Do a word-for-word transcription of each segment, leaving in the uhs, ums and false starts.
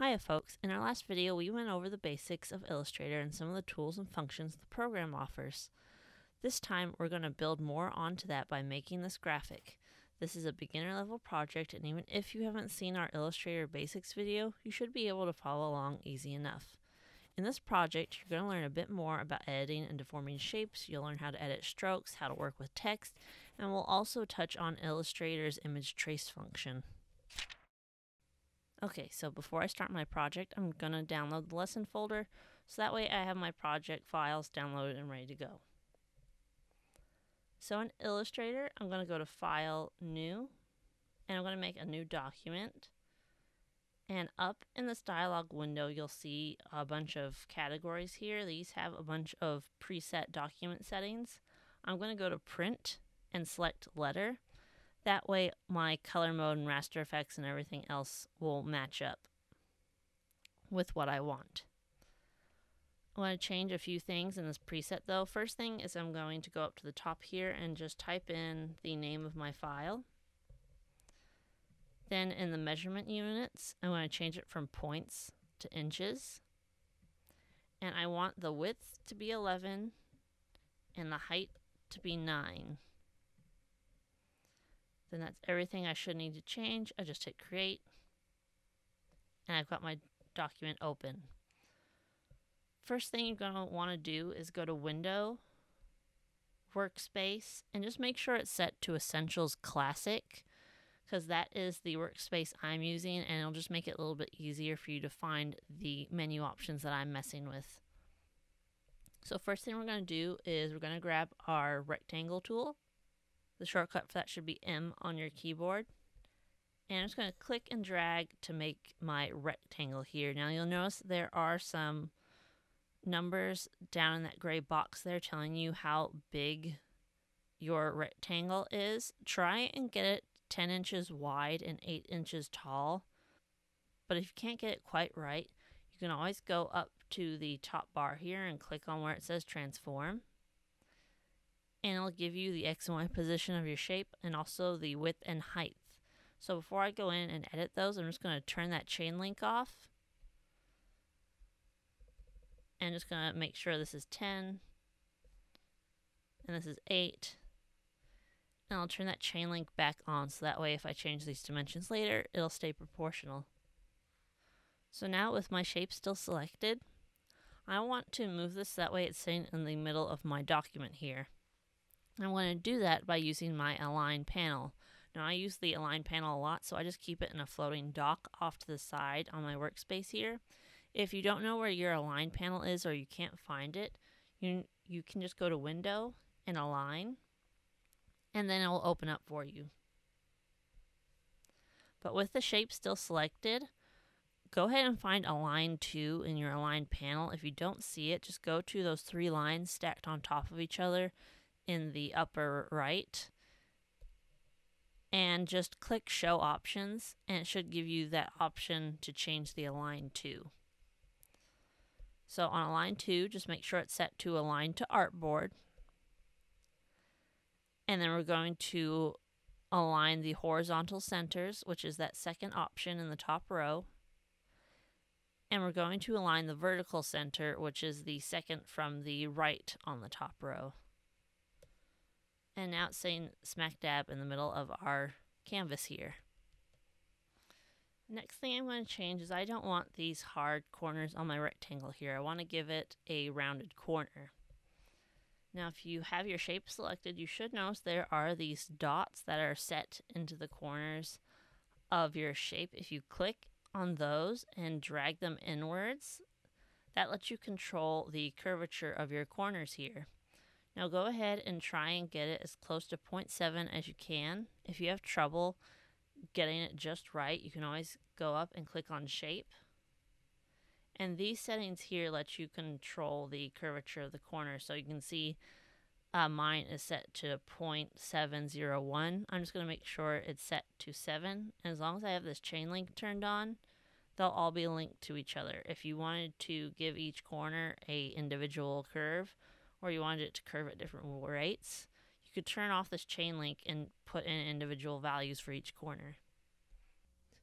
Hiya folks, in our last video we went over the basics of Illustrator and some of the tools and functions the program offers. This time we're going to build more onto that by making this graphic. This is a beginner level project, and even if you haven't seen our Illustrator basics video, you should be able to follow along easy enough. In this project, you're going to learn a bit more about editing and deforming shapes. You'll learn how to edit strokes, how to work with text, and we'll also touch on Illustrator's image trace function. Okay, so before I start my project, I'm going to download the lesson folder, so that way I have my project files downloaded and ready to go. So in Illustrator, I'm going to go to File, New, and I'm going to make a new document. And up in this dialog window, you'll see a bunch of categories here. These have a bunch of preset document settings. I'm going to go to Print and select Letter. That way my color mode and raster effects and everything else will match up with what I want. I want to change a few things in this preset though. First thing is I'm going to go up to the top here and just type in the name of my file. Then in the measurement units, I want to change it from points to inches. And I want the width to be eleven and the height to be nine. Then that's everything I should need to change. I just hit create. And I've got my document open. First thing you're going to want to do is go to Window, Workspace, and just make sure it's set to Essentials Classic, because that is the workspace I'm using, and it'll just make it a little bit easier for you to find the menu options that I'm messing with. So first thing we're going to do is we're going to grab our rectangle tool. The shortcut for that should be M on your keyboard. And I'm just going to click and drag to make my rectangle here. Now you'll notice there are some numbers down in that gray box there telling you how big your rectangle is. Try and get it ten inches wide and eight inches tall. But if you can't get it quite right, you can always go up to the top bar here and click on where it says transform. And it'll give you the X and Y position of your shape and also the width and height. So before I go in and edit those, I'm just going to turn that chain link off. And just going to make sure this is ten. And this is eight. And I'll turn that chain link back on, so that way if I change these dimensions later, it'll stay proportional. So now with my shape still selected, I want to move this so that way it's sitting in the middle of my document here. I'm going to do that by using my Align panel. Now I use the Align panel a lot, so I just keep it in a floating dock off to the side on my workspace here. If you don't know where your Align panel is or you can't find it, you, you can just go to Window and Align, and then it will open up for you. But with the shape still selected, go ahead and find Align two in your Align panel. If you don't see it, just go to those three lines stacked on top of each other in the upper right, and just click Show Options, and it should give you that option to change the Align to. So on Align two, just make sure it's set to Align to Artboard. And then we're going to align the horizontal centers, which is that second option in the top row. And we're going to align the vertical center, which is the second from the right on the top row. And now it's sitting smack dab in the middle of our canvas here. Next thing I'm going to change is I don't want these hard corners on my rectangle here. I want to give it a rounded corner. Now if you have your shape selected, you should notice there are these dots that are set into the corners of your shape. If you click on those and drag them inwards, that lets you control the curvature of your corners here. Now go ahead and try and get it as close to zero point seven as you can. If you have trouble getting it just right, you can always go up and click on Shape. And these settings here let you control the curvature of the corner. So you can see uh, mine is set to zero point seven zero one. I'm just going to make sure it's set to seven. And as long as I have this chain link turned on, they'll all be linked to each other. If you wanted to give each corner a individual curve, or you wanted it to curve at different rates, you could turn off this chain link and put in individual values for each corner.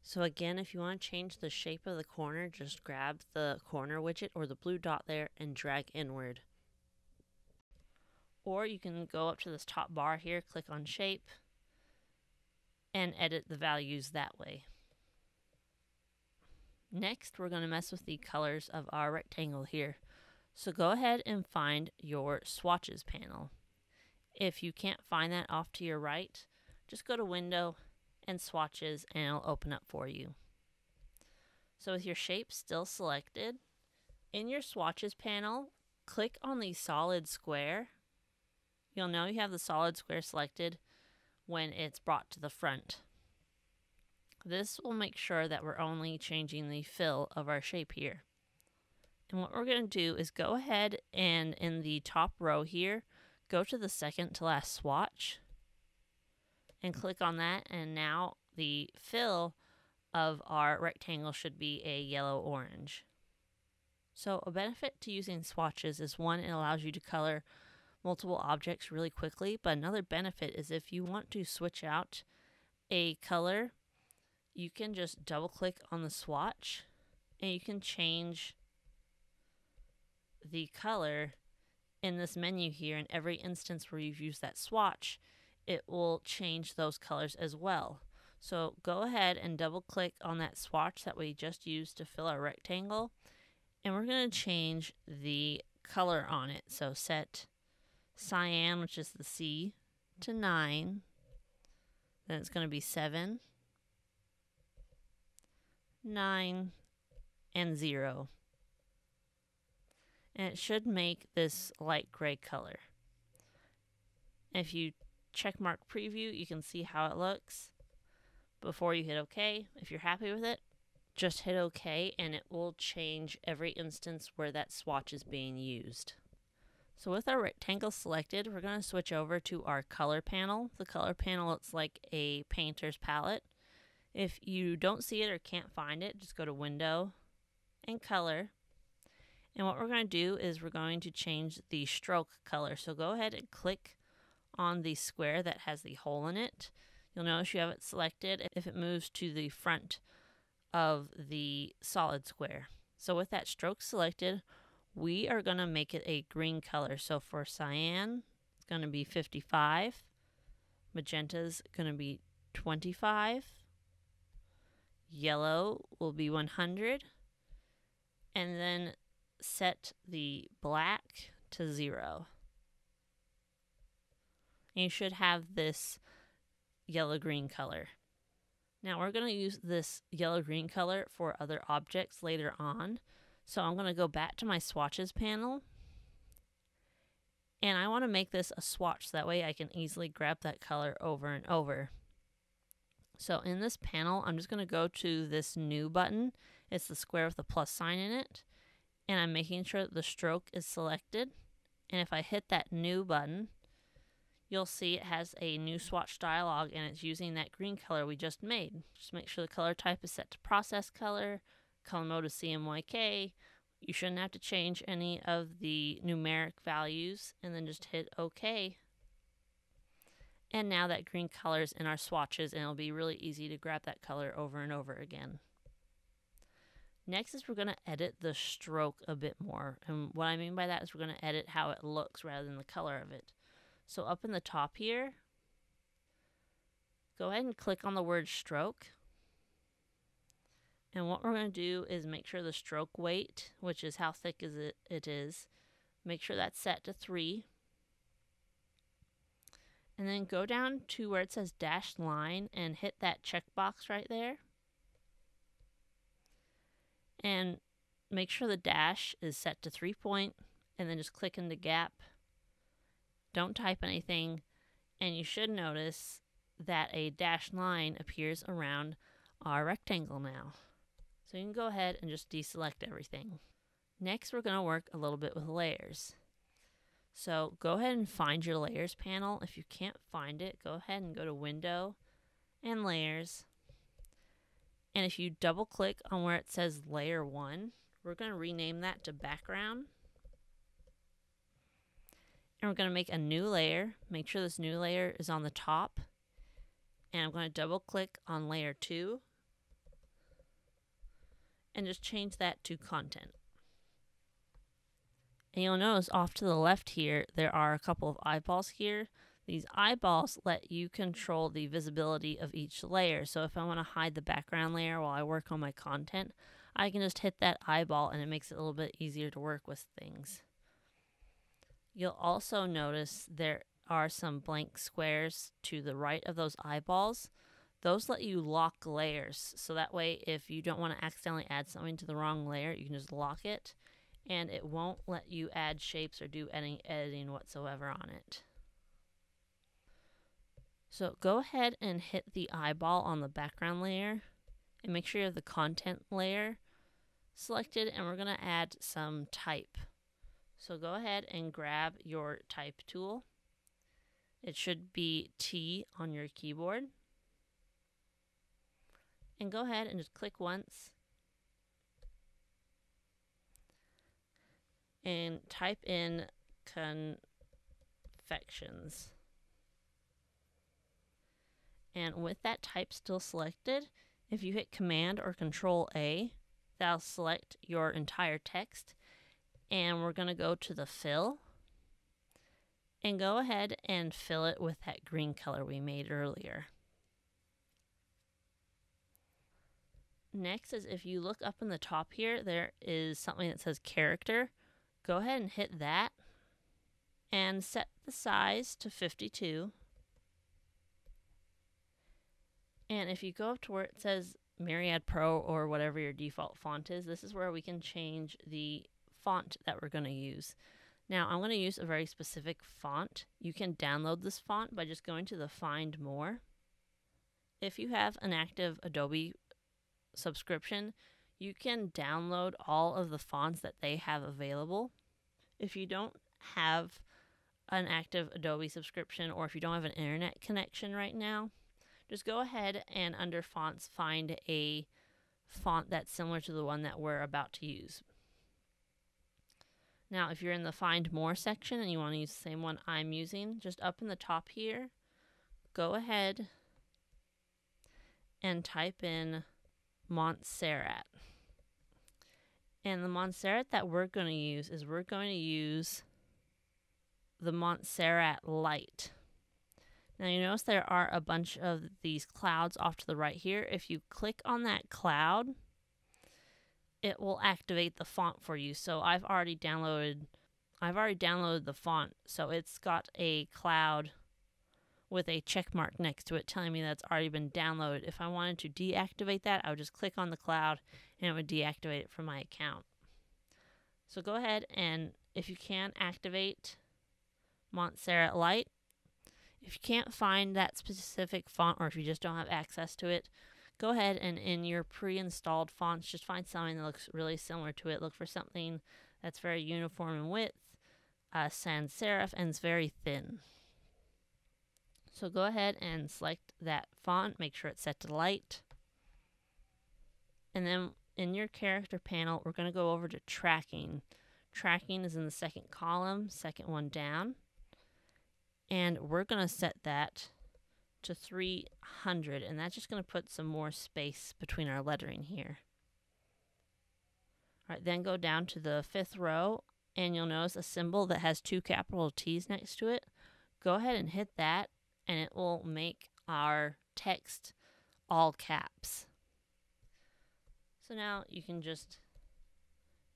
So again, if you want to change the shape of the corner, just grab the corner widget or the blue dot there and drag inward. Or you can go up to this top bar here, click on shape, and edit the values that way. Next, we're going to mess with the colors of our rectangle here. So go ahead and find your swatches panel. If you can't find that off to your right, just go to window and swatches and it'll open up for you. So with your shape still selected, in your swatches panel, click on the solid square. You'll know you have the solid square selected when it's brought to the front. This will make sure that we're only changing the fill of our shape here. And what we're going to do is go ahead and in the top row here, go to the second to last swatch and click on that, and now the fill of our rectangle should be a yellow-orange. So a benefit to using swatches is one, it allows you to color multiple objects really quickly, but another benefit is if you want to switch out a color, you can just double-click on the swatch and you can change the color in this menu here. In every instance where you've used that swatch, it will change those colors as well. So go ahead and double click on that swatch that we just used to fill our rectangle, and we're going to change the color on it. So set cyan, which is the C, to nine. Then it's going to be seven, nine, and zero. And it should make this light gray color. If you check mark preview, you can see how it looks before you hit OK. If you're happy with it, just hit OK and it will change every instance where that swatch is being used. So with our rectangle selected, we're going to switch over to our color panel. The color panel looks like a painter's palette. If you don't see it or can't find it, just go to window and color. And what we're going to do is we're going to change the stroke color. So go ahead and click on the square that has the hole in it. You'll notice you have it selected if it moves to the front of the solid square. So with that stroke selected, we are going to make it a green color. So for cyan, it's going to be fifty-five. Magenta's going to be twenty-five. Yellow will be one hundred. And then set the black to zero. And you should have this yellow-green color. Now we're going to use this yellow-green color for other objects later on. So I'm going to go back to my swatches panel. And I want to make this a swatch. That way I can easily grab that color over and over. So in this panel, I'm just going to go to this new button. It's the square with the plus sign in it. And I'm making sure that the stroke is selected. And if I hit that new button, you'll see it has a new swatch dialog and it's using that green color we just made. Just make sure the color type is set to process color, color mode is C M Y K. You shouldn't have to change any of the numeric values, and then just hit OK. And now that green color is in our swatches and it'll be really easy to grab that color over and over again. Next is we're going to edit the stroke a bit more. And what I mean by that is we're going to edit how it looks rather than the color of it. So up in the top here, go ahead and click on the word stroke. And what we're going to do is make sure the stroke weight, which is how thick is it, it is, make sure that's set to three. And then go down to where it says dashed line and hit that checkbox right there. And make sure the dash is set to three point, and then just click in the gap. Don't type anything, and you should notice that a dashed line appears around our rectangle now. So you can go ahead and just deselect everything. Next, we're going to work a little bit with layers. So go ahead and find your layers panel. If you can't find it, go ahead and go to window and layers. And if you double click on where it says layer one, we're going to rename that to background. And we're going to make a new layer. Make sure this new layer is on the top. And I'm going to double click on layer two. and just change that to content. And you'll notice off to the left here, there are a couple of eyeballs here. These eyeballs let you control the visibility of each layer. So if I want to hide the background layer while I work on my content, I can just hit that eyeball and it makes it a little bit easier to work with things. You'll also notice there are some blank squares to the right of those eyeballs. Those let you lock layers, so that way if you don't want to accidentally add something to the wrong layer, you can just lock it, and it won't let you add shapes or do any editing whatsoever on it. So go ahead and hit the eyeball on the background layer, and make sure you have the content layer selected, and we're going to add some type. So go ahead and grab your type tool. It should be T on your keyboard. And go ahead and just click once. And type in confections. And with that type still selected, if you hit Command or Control A, that'll select your entire text. And we're going to go to the fill. And go ahead and fill it with that green color we made earlier. Next is if you look up in the top here, there is something that says character. Go ahead and hit that and set the size to fifty-two. And if you go up to where it says Myriad Pro or whatever your default font is, this is where we can change the font that we're going to use. Now I'm going to use a very specific font. You can download this font by just going to the Find More. If you have an active Adobe subscription, you can download all of the fonts that they have available. If you don't have an active Adobe subscription, or if you don't have an internet connection right now, just go ahead and under fonts find a font that's similar to the one that we're about to use. Now if you're in the Find More section and you want to use the same one I'm using, just up in the top here, go ahead and type in Montserrat. And the Montserrat that we're going to use is we're going to use the Montserrat Light. Now you notice there are a bunch of these clouds off to the right here. If you click on that cloud, it will activate the font for you. So I've already downloaded I've already downloaded the font, so it's got a cloud with a check mark next to it telling me that's already been downloaded. If I wanted to deactivate that, I would just click on the cloud and it would deactivate it from my account. So go ahead and, if you can, activate Montserrat Light. If you can't find that specific font, or if you just don't have access to it, go ahead and in your pre-installed fonts, just find something that looks really similar to it. Look for something that's very uniform in width, uh, sans serif, and it's very thin. So go ahead and select that font, make sure it's set to light. And then in your character panel, we're going to go over to tracking. Tracking is in the second column, second one down. And we're going to set that to three hundred, and that's just going to put some more space between our lettering here. All right, then go down to the fifth row, and you'll notice a symbol that has two capital T's next to it. Go ahead and hit that, and it will make our text all caps. So now you can just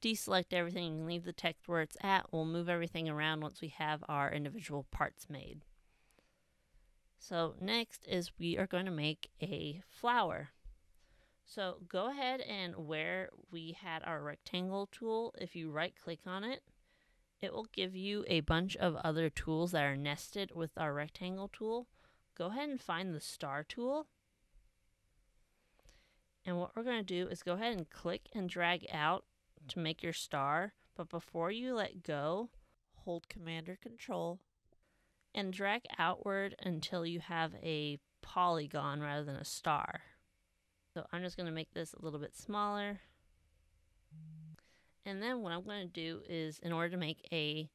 deselect everything, you can leave the text where it's at. We'll move everything around once we have our individual parts made. So next is we are going to make a flower. So go ahead and where we had our rectangle tool, if you right click on it, it will give you a bunch of other tools that are nested with our rectangle tool. Go ahead and find the star tool. And what we're going to do is go ahead and click and drag out to make your star, but before you let go, hold Command or Control and drag outward until you have a polygon rather than a star. So I'm just going to make this a little bit smaller. And then what I'm going to do is, in order to make a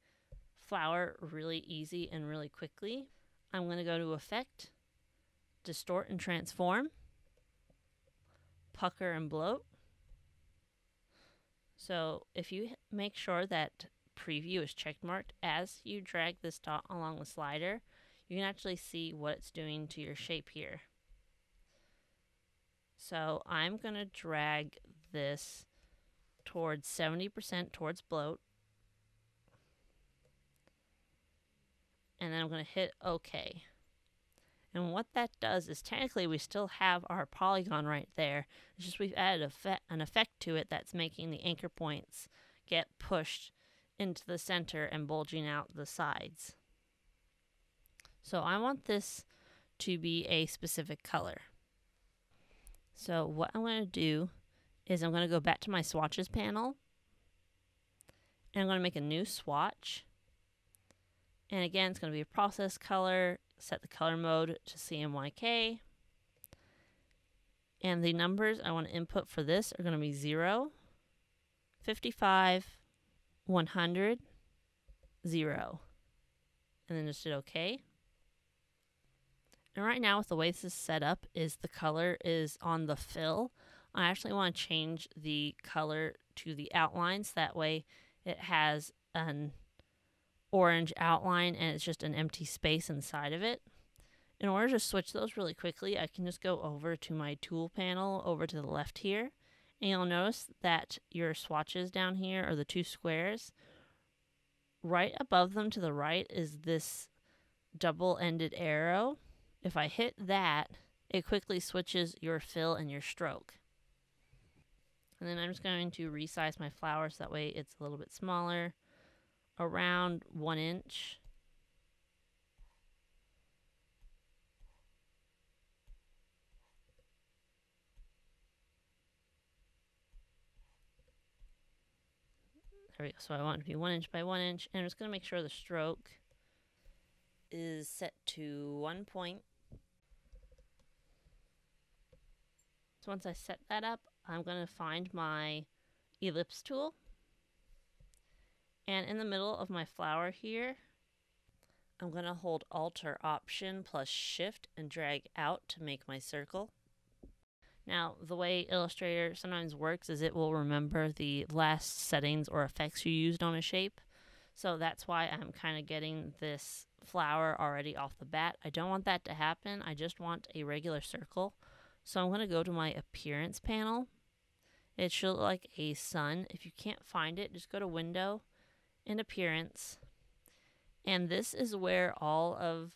flower really easy and really quickly, I'm going to go to Effect, Distort and Transform, Pucker and Bloat, So if you make sure that preview is checkmarked, as you drag this dot along the slider, you can actually see what it's doing to your shape here. So I'm going to drag this towards seventy percent towards bloat. And then I'm going to hit OK. And what that does is technically we still have our polygon right there. It's just we've added an effect to it that's making the anchor points get pushed into the center and bulging out the sides. So I want this to be a specific color. So what I'm going to do is I'm going to go back to my swatches panel, and I'm going to make a new swatch. And again, it's going to be a process color, set the color mode to C M Y K. And the numbers I want to input for this are going to be zero, fifty-five, one hundred, zero. And then just hit OK. And right now, with the way this is set up, is the color is on the fill. I actually want to change the color to the outlines. That way it has an orange outline and it's just an empty space inside of it. In order to switch those really quickly, I can just go over to my tool panel over to the left here. And you'll notice that your swatches down here are the two squares. Right above them to the right is this double-ended arrow. If I hit that, it quickly switches your fill and your stroke. And then I'm just going to resize my flower so that way it's a little bit smaller, around one inch. There we go. So I want it to be one inch by one inch, and I'm just going to make sure the stroke is set to one point. So once I set that up, I'm going to find my ellipse tool. And in the middle of my flower here, I'm going to hold Alt or Option plus Shift and drag out to make my circle. Now, the way Illustrator sometimes works is it will remember the last settings or effects you used on a shape. So that's why I'm kind of getting this flower already off the bat. I don't want that to happen. I just want a regular circle. So I'm going to go to my Appearance panel. It should look like a sun. If you can't find it, just go to Window and Appearance. And this is where all of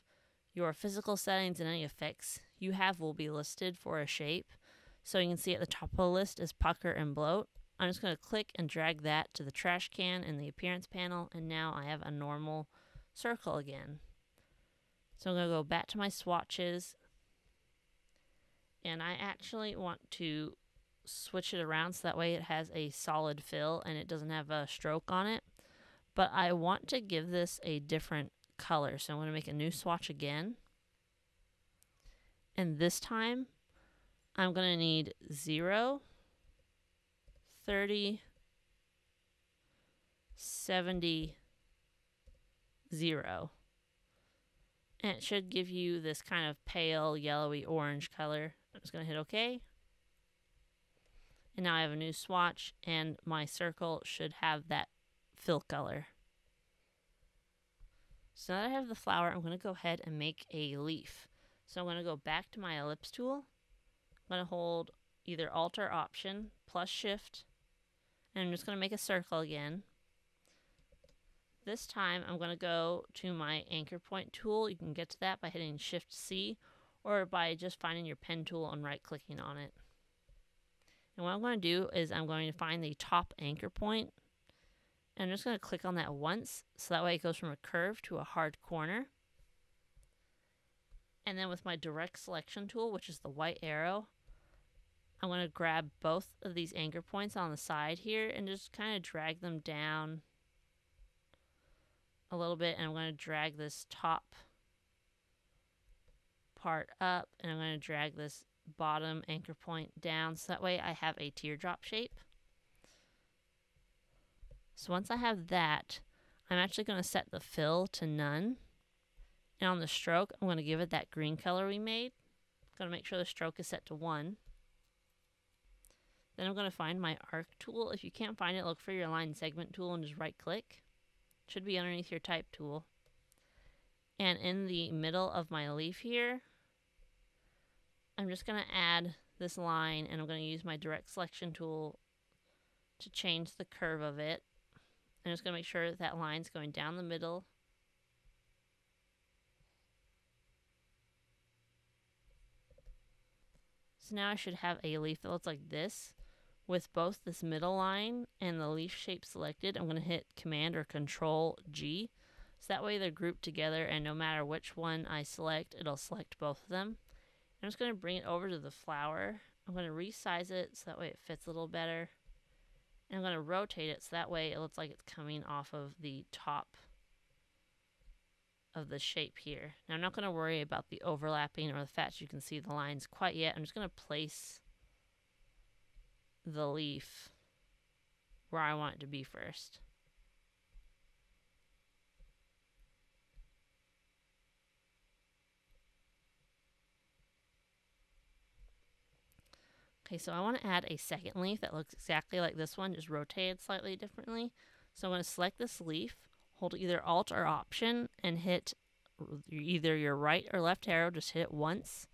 your physical settings and any effects you have will be listed for a shape. So you can see at the top of the list is pucker and bloat. I'm just going to click and drag that to the trash can in the Appearance panel, and now I have a normal circle again. So I'm going to go back to my swatches, and I actually want to switch it around so that way it has a solid fill and it doesn't have a stroke on it. But I want to give this a different color, so I'm going to make a new swatch again. And this time, I'm going to need zero, thirty, seventy, zero. And it should give you this kind of pale, yellowy, orange color. I'm just going to hit OK. And now I have a new swatch, and my circle should have that fill color. So now that I have the flower, I'm going to go ahead and make a leaf. So I'm going to go back to my ellipse tool. I'm going to hold either Alt or Option plus Shift, and I'm just going to make a circle again. This time I'm going to go to my anchor point tool. You can get to that by hitting Shift C or by just finding your pen tool and right clicking on it. And what I'm going to do is I'm going to find the top anchor point, and I'm just going to click on that once so that way it goes from a curve to a hard corner. And then with my direct selection tool, which is the white arrow, I'm going to grab both of these anchor points on the side here and just kind of drag them down a little bit. And I'm going to drag this top part up, and I'm going to drag this bottom anchor point down so that way I have a teardrop shape. So once I have that, I'm actually going to set the fill to none. And on the stroke, I'm going to give it that green color we made. I'm going to make sure the stroke is set to one. Then I'm going to find my arc tool. If you can't find it, look for your line segment tool and just right click. It should be underneath your type tool. And in the middle of my leaf here, I'm just going to add this line, and I'm going to use my direct selection tool to change the curve of it. I'm just going to make sure that that line's going down the middle. So now I should have a leaf that looks like this with both this middle line and the leaf shape selected. I'm going to hit Command or Control G. So that way they're grouped together, and no matter which one I select, it'll select both of them. I'm just going to bring it over to the flower. I'm going to resize it so that way it fits a little better. And I'm going to rotate it so that way it looks like it's coming off of the top of the shape here. Now I'm not going to worry about the overlapping or the fact you can see the lines quite yet. I'm just going to place the leaf where I want it to be first. Okay, so I want to add a second leaf that looks exactly like this one, just rotated slightly differently. So I'm going to select this leaf, hold either Alt or Option, and hit either your right or left arrow, just hit it once.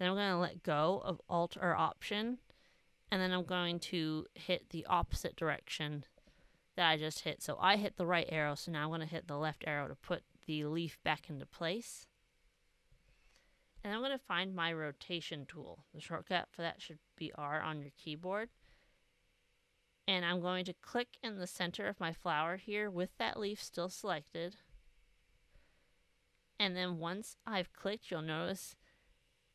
Then I'm going to let go of Alt or Option, and then I'm going to hit the opposite direction that I just hit. So I hit the right arrow, so now I'm going to hit the left arrow to put the leaf back into place. And I'm going to find my rotation tool. The shortcut for that should be R on your keyboard. And I'm going to click in the center of my flower here with that leaf still selected. And then once I've clicked, you'll notice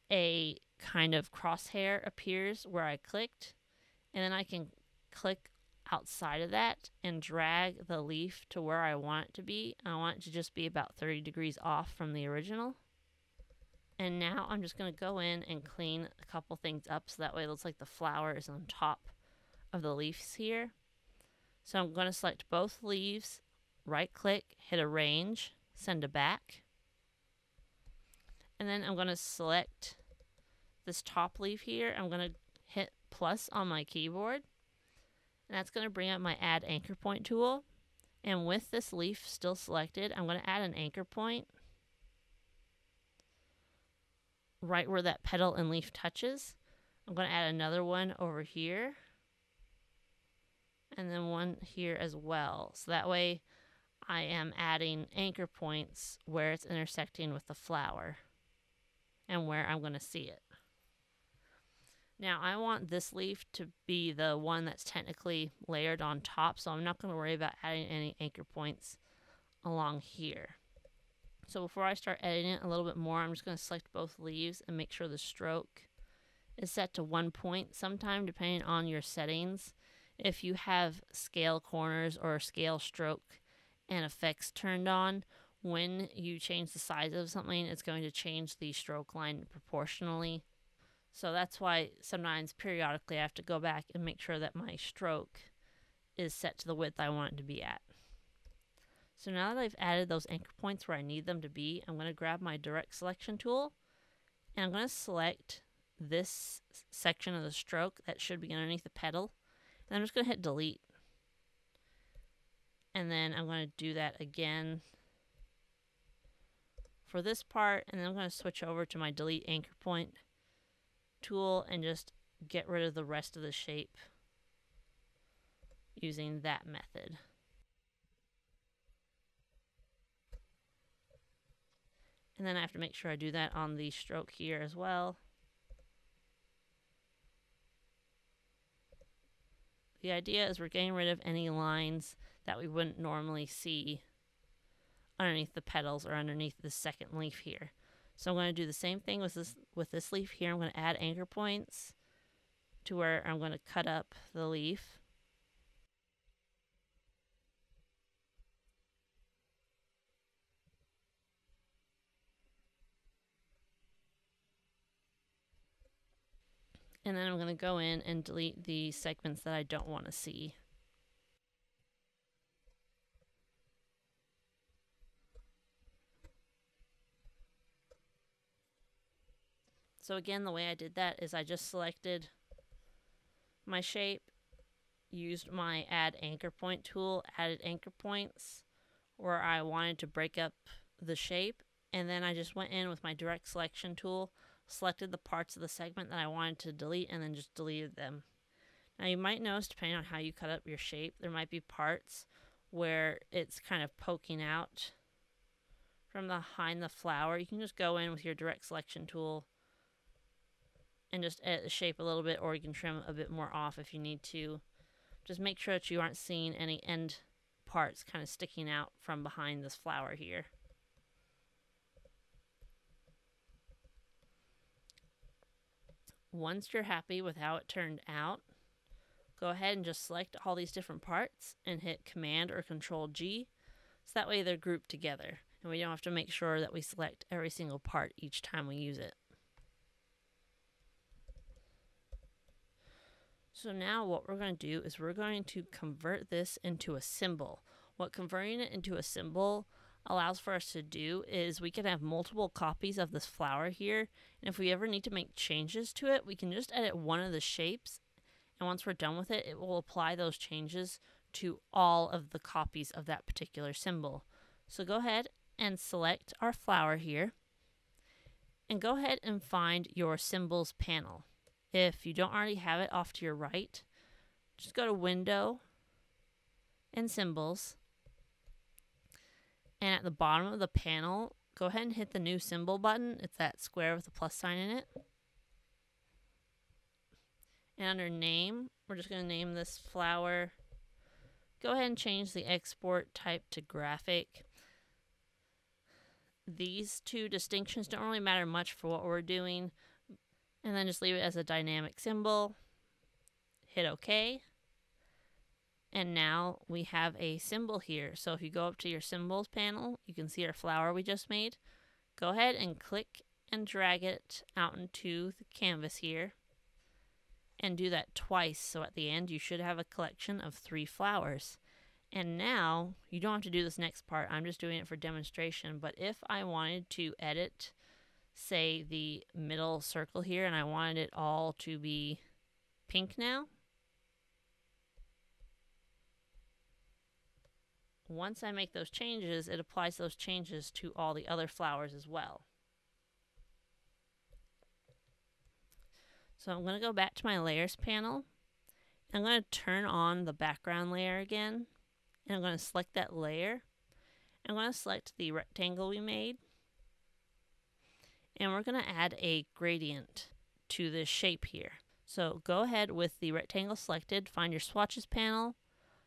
a kind of crosshair appears where I clicked. And then I can click outside of that and drag the leaf to where I want it to be. I want it to just be about thirty degrees off from the original. And now I'm just going to go in and clean a couple things up so that way it looks like the flower is on top of the leaves here. So I'm going to select both leaves, right click, hit Arrange, send to back. And then I'm going to select this top leaf here. I'm going to hit plus on my keyboard. And that's going to bring up my Add Anchor Point tool. And with this leaf still selected, I'm going to add an anchor point right where that petal and leaf touches. I'm going to add another one over here, and then one here as well. So that way I am adding anchor points where it's intersecting with the flower and where I'm going to see it. Now I want this leaf to be the one that's technically layered on top, so I'm not going to worry about adding any anchor points along here. So before I start editing it a little bit more, I'm just going to select both leaves and make sure the stroke is set to one point. Sometime, depending on your settings, if you have scale corners or scale stroke and effects turned on, when you change the size of something, it's going to change the stroke line proportionally. So that's why sometimes periodically I have to go back and make sure that my stroke is set to the width I want it to be at. So now that I've added those anchor points where I need them to be, I'm going to grab my direct selection tool, and I'm going to select this section of the stroke that should be underneath the petal, and I'm just going to hit delete. And then I'm going to do that again for this part, and then I'm going to switch over to my delete anchor point tool and just get rid of the rest of the shape using that method. And then I have to make sure I do that on the stroke here as well. The idea is we're getting rid of any lines that we wouldn't normally see underneath the petals or underneath the second leaf here. So I'm going to do the same thing with this, with this leaf here. I'm going to add anchor points to where I'm going to cut up the leaf. And then I'm going to go in and delete the segments that I don't want to see. So again, the way I did that is I just selected my shape, used my add anchor point tool, added anchor points where I wanted to break up the shape, and then I just went in with my direct selection tool, selected the parts of the segment that I wanted to delete, and then just deleted them. Now you might notice, depending on how you cut up your shape, there might be parts where it's kind of poking out from behind the flower. You can just go in with your direct selection tool and just edit the shape a little bit, or you can trim a bit more off if you need to. Just make sure that you aren't seeing any end parts kind of sticking out from behind this flower here. Once you're happy with how it turned out, go ahead and just select all these different parts and hit Command or Control G, so that way they're grouped together and we don't have to make sure that we select every single part each time we use it. So now what we're going to do is we're going to convert this into a symbol. What converting it into a symbol allows for us to do is we can have multiple copies of this flower here, and if we ever need to make changes to it, we can just edit one of the shapes, and once we're done with it, it will apply those changes to all of the copies of that particular symbol. So go ahead and select our flower here, and go ahead and find your symbols panel. If you don't already have it off to your right, just go to Window and Symbols. And at the bottom of the panel, go ahead and hit the New Symbol button. It's that square with a plus sign in it. And under Name, we're just going to name this flower. Go ahead and change the export type to graphic. These two distinctions don't really matter much for what we're doing. And then just leave it as a dynamic symbol, hit OK, and now we have a symbol here. So if you go up to your symbols panel, you can see our flower we just made. Go ahead and click and drag it out into the canvas here, and do that twice, so at the end you should have a collection of three flowers. And now, you don't have to do this next part, I'm just doing it for demonstration, but if I wanted to edit, say, the middle circle here, and I wanted it all to be pink now. Once I make those changes, it applies those changes to all the other flowers as well. So I'm going to go back to my layers panel. I'm going to turn on the background layer again, and I'm going to select that layer. I'm going to select the rectangle we made, and we're going to add a gradient to this shape here. So go ahead with the rectangle selected, find your swatches panel,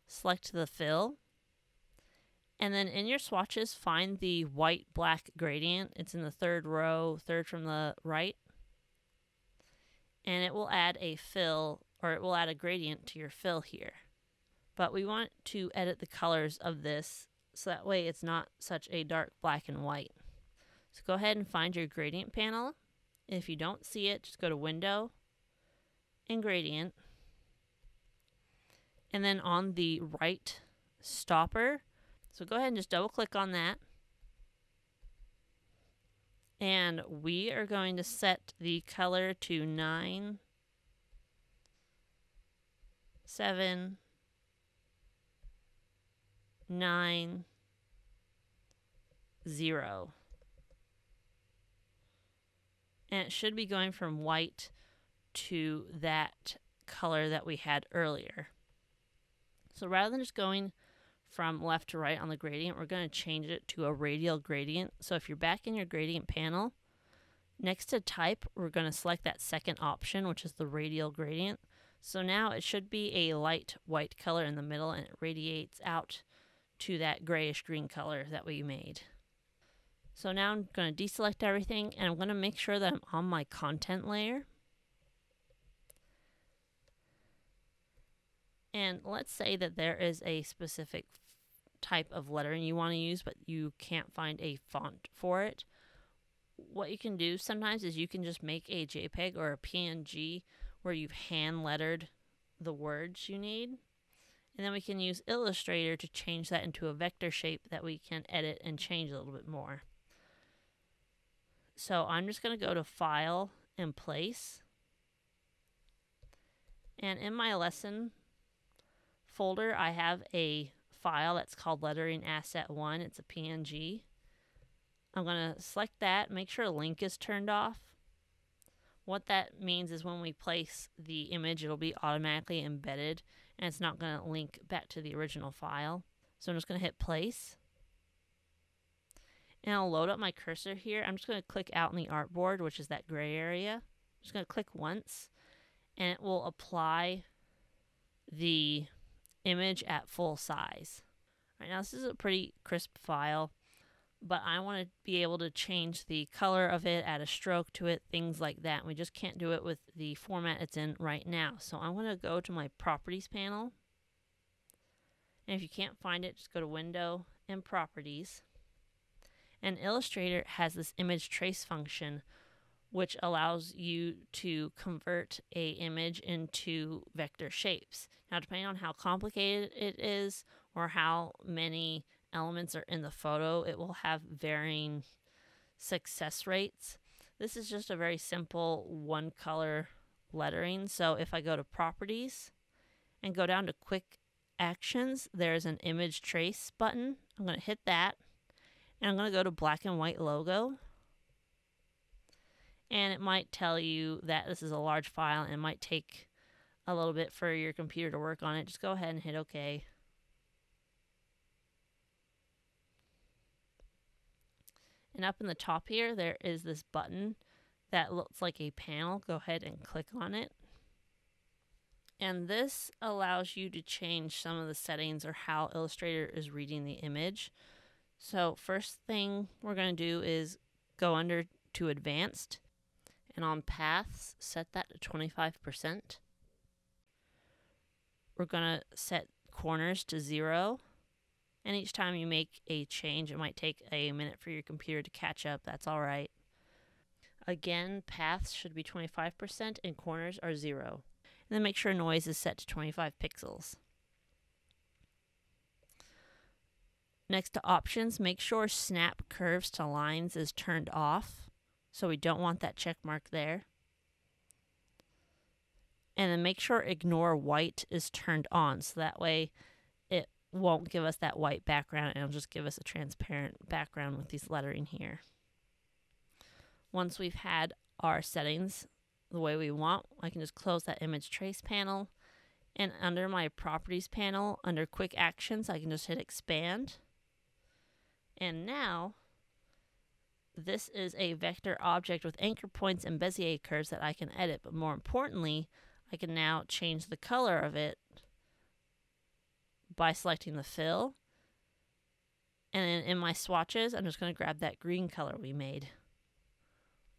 select the fill, and then in your swatches find the white black gradient. It's in the third row, third from the right, and it will add a fill, or it will add a gradient to your fill here. But we want to edit the colors of this so that way it's not such a dark black and white. So go ahead and find your gradient panel. If you don't see it, just go to Window and Gradient. And then on the right stopper, so go ahead and just double click on that. And we are going to set the color to nine, seven, nine, zero. And it should be going from white to that color that we had earlier. So rather than just going from left to right on the gradient, we're going to change it to a radial gradient. So if you're back in your gradient panel, next to type, we're going to select that second option, which is the radial gradient. So now it should be a light white color in the middle, and it radiates out to that grayish green color that we made. So now I'm going to deselect everything, and I'm going to make sure that I'm on my content layer. And let's say that there is a specific type of lettering you want to use, but you can't find a font for it. What you can do sometimes is you can just make a JPEG or a P N G where you've hand lettered the words you need. And then we can use Illustrator to change that into a vector shape that we can edit and change a little bit more. So I'm just going to go to File and Place, And in my lesson folder, I have a file that's called Lettering Asset one. It's a P N G. I'm going to select that, make sure link is turned off. What that means is when we place the image, it'll be automatically embedded and it's not going to link back to the original file. So I'm just going to hit place. And I'll load up my cursor here. I'm just going to click out in the artboard, which is that gray area. I'm just going to click once and it will apply the image at full size. All right, now this is a pretty crisp file, but I want to be able to change the color of it, add a stroke to it, things like that. And we just can't do it with the format it's in right now. So I'm going to go to my Properties panel. And if you can't find it, just go to Window and Properties. And Illustrator has this image trace function, which allows you to convert a image into vector shapes. Now, depending on how complicated it is or how many elements are in the photo, it will have varying success rates. This is just a very simple one color lettering. So if I go to Properties and go down to Quick Actions, there's an image trace button. I'm going to hit that and I'm going to go to black and white logo. And it might tell you that this is a large file and it might take a little bit for your computer to work on it. Just go ahead and hit OK. And up in the top here, there is this button that looks like a panel. Go ahead and click on it. And this allows you to change some of the settings or how Illustrator is reading the image. So first thing we're going to do is go under to Advanced. And on Paths, set that to twenty-five percent. We're going to set corners to zero. And each time you make a change, it might take a minute for your computer to catch up. That's all right. Again, paths should be twenty-five percent and corners are zero. And then make sure noise is set to twenty-five pixels. Next to options, make sure snap curves to lines is turned off. So we don't want that check mark there. And then make sure ignore white is turned on. So that way it won't give us that white background, and it'll just give us a transparent background with these lettering here. Once we've had our settings the way we want, I can just close that image trace panel, and under my properties panel, under quick actions, I can just hit expand. And now this is a vector object with anchor points and Bezier curves that I can edit, but more importantly, I can now change the color of it by selecting the fill. And then in my swatches, I'm just going to grab that green color we made.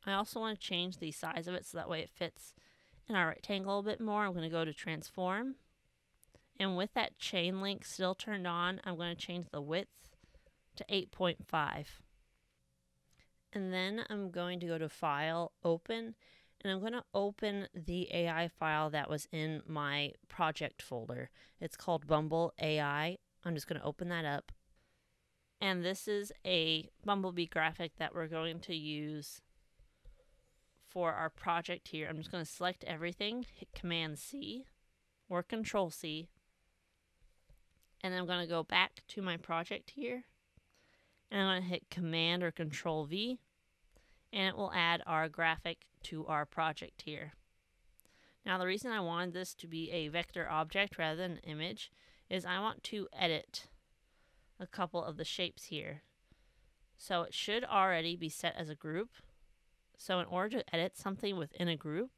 I also want to change the size of it so that way it fits in our rectangle a bit more. I'm going to go to transform, and with that chain link still turned on, I'm going to change the width to eight point five. And then I'm going to go to File, Open, and I'm going to open the A I file that was in my project folder. It's called Bumble A I. I'm just going to open that up. And this is a bumblebee graphic that we're going to use for our project here. I'm just going to select everything, hit Command C or Control C. And then I'm going to go back to my project here. And I'm going to hit Command or Control V. And it will add our graphic to our project here. Now, the reason I wanted this to be a vector object rather than an image is I want to edit a couple of the shapes here. So it should already be set as a group. So in order to edit something within a group,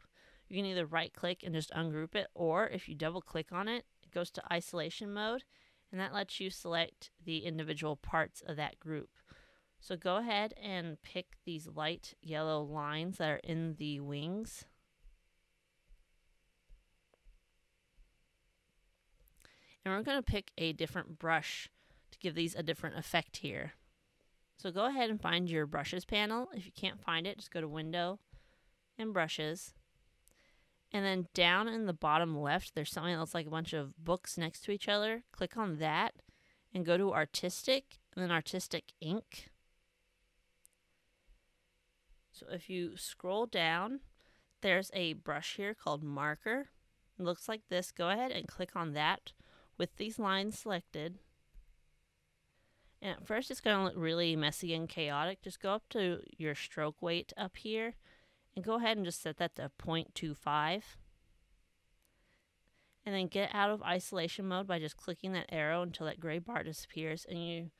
you can either right click and just ungroup it, or if you double click on it, it goes to isolation mode, and that lets you select the individual parts of that group. So go ahead and pick these light yellow lines that are in the wings. And we're going to pick a different brush to give these a different effect here. So go ahead and find your brushes panel. If you can't find it, just go to Window and Brushes. And then down in the bottom left, there's something that looks like a bunch of books next to each other. Click on that and go to Artistic and then Artistic Ink. So if you scroll down, there's a brush here called Marker. It looks like this. Go ahead and click on that with these lines selected. And at first it's going to look really messy and chaotic. Just go up to your stroke weight up here and go ahead and just set that to zero point two five. And then get out of isolation mode by just clicking that arrow until that gray bar disappears. And you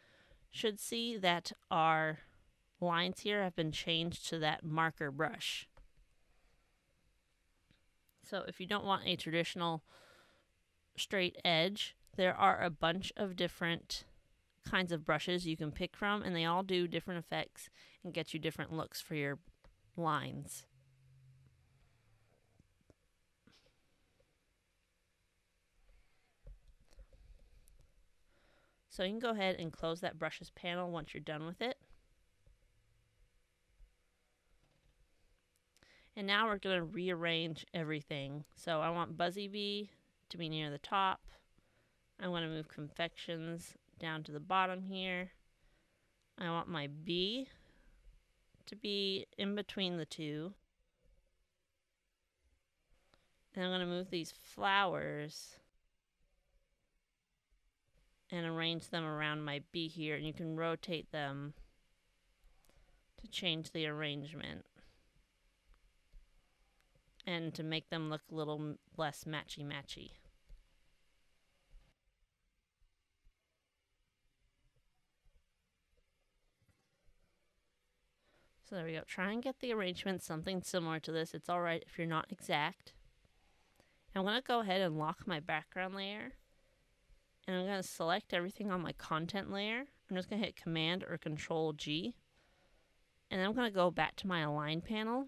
should see that our lines here have been changed to that marker brush. So if you don't want a traditional straight edge, there are a bunch of different kinds of brushes you can pick from, and they all do different effects and get you different looks for your lines. So you can go ahead and close that brushes panel once you're done with it. And now we're going to rearrange everything. So I want Buzzy Bee to be near the top. I want to move Confections down to the bottom here. I want my bee to be in between the two. And I'm going to move these flowers and arrange them around my bee here. And you can rotate them to change the arrangement and to make them look a little less matchy-matchy. So there we go. Try and get the arrangement something similar to this. It's all right if you're not exact. I'm going to go ahead and lock my background layer. And I'm going to select everything on my content layer. I'm just going to hit Command or Control G. And then I'm going to go back to my Align panel.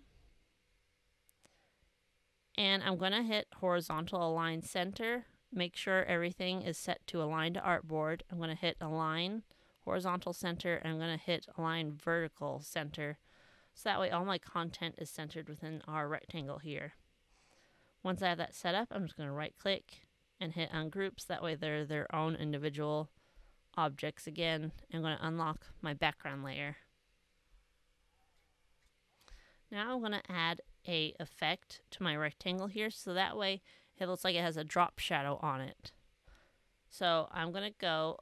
And I'm going to hit Horizontal Align Center. Make sure everything is set to Align to Artboard. I'm going to hit Align Horizontal Center, and I'm going to hit Align Vertical Center. So that way all my content is centered within our rectangle here. Once I have that set up, I'm just going to right click and hit Ungroup. So that way they're their own individual objects again. I'm going to unlock my background layer. Now I'm going to add a effect to my rectangle here, so that way it looks like it has a drop shadow on it. So I'm going to go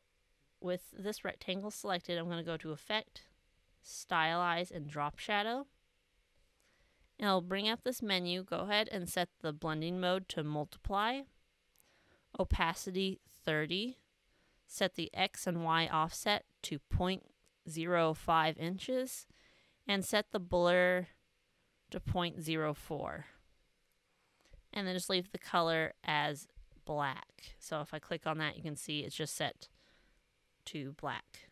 with this rectangle selected. I'm going to go to Effect, Stylize, and Drop Shadow. And I'll bring up this menu. Go ahead and set the blending mode to Multiply, Opacity thirty, set the X and Y offset to zero point zero five inches, and set the blur to zero point zero four, and then just leave the color as black. So if I click on that, you can see it's just set to black.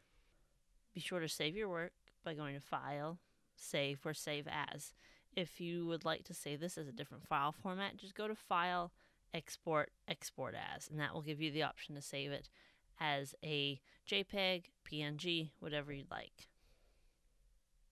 Be sure to save your work by going to File, Save, or Save As. If you would like to save this as a different file format, just go to File, Export, Export As, and that will give you the option to save it as a JPEG, P N G, whatever you'd like.